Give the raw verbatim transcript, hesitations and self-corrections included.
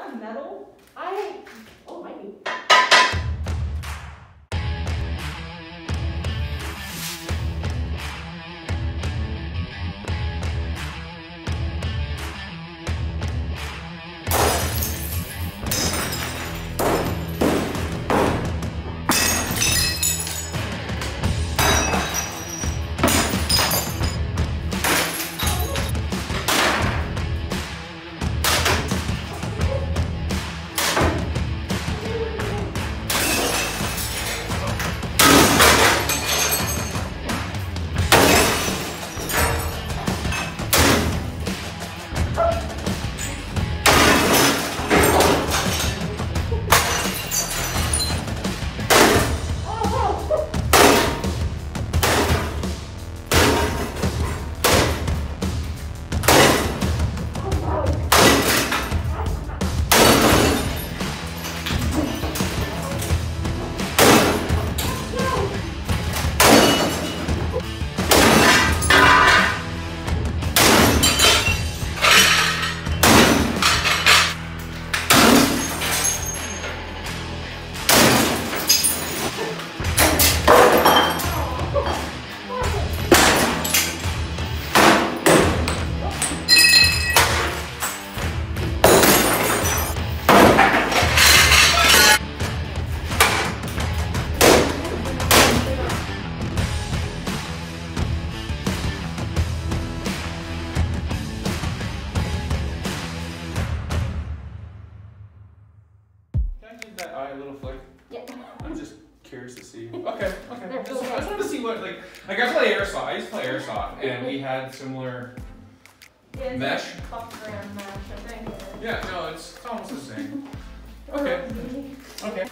that metal? I, oh my knee. A little flick. Yeah. I'm just curious to see. Okay, okay. Just, I just wanted to see what, like, like I play airsoft. I used to play airsoft, and we had similar yeah, mesh. Like mesh I think. Yeah, no, it's, it's almost the same. Okay. Okay.